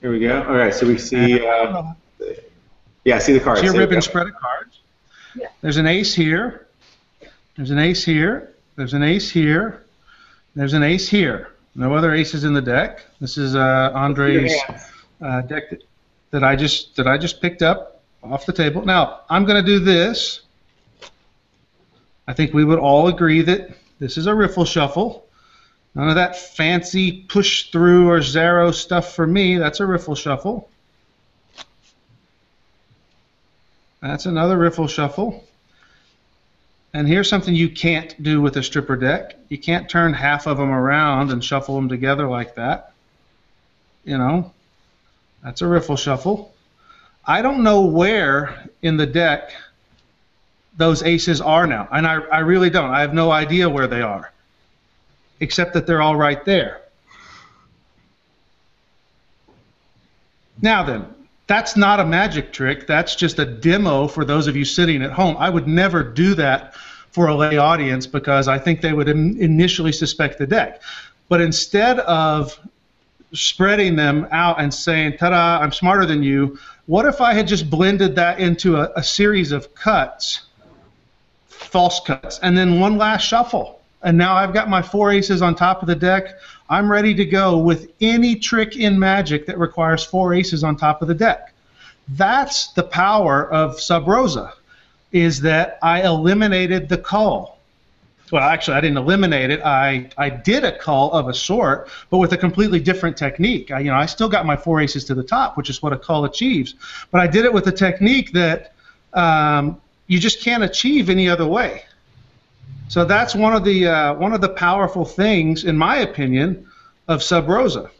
Here we go. All right, so we see, yeah, see the cards. See a ribbon spread of cards. Yeah. There's an ace here. There's an ace here. There's an ace here. There's an ace here. No other aces in the deck. This is Andre's deck that I just picked up off the table. Now I'm going to do this. I think we would all agree that this is a riffle shuffle. None of that fancy push through or zero stuff for me. That's a riffle shuffle. That's another riffle shuffle. And here's something you can't do with a stripper deck. You can't turn half of them around and shuffle them together like that. You know, that's a riffle shuffle. I don't know where in the deck those aces are now, and I really don't. I have no idea where they are, except that they're all right there. Now then, that's not a magic trick. That's just a demo for those of you sitting at home. I would never do that for a lay audience because I think they would initially suspect the deck. But instead of spreading them out and saying, ta-da, I'm smarter than you, what if I had just blended that into a series of cuts, false cuts, and then one last shuffle? And now I've got my four aces on top of the deck. I'm ready to go with any trick in Magic that requires four aces on top of the deck. That's the power of Sub Rosa, is that I eliminated the call. Well, actually, I didn't eliminate it. I did a call of a sort, but with a completely different technique. I still got my four aces to the top, which is what a call achieves, but I did it with a technique that you just can't achieve any other way. So that's one of the powerful things, in my opinion, of Sub Rosa.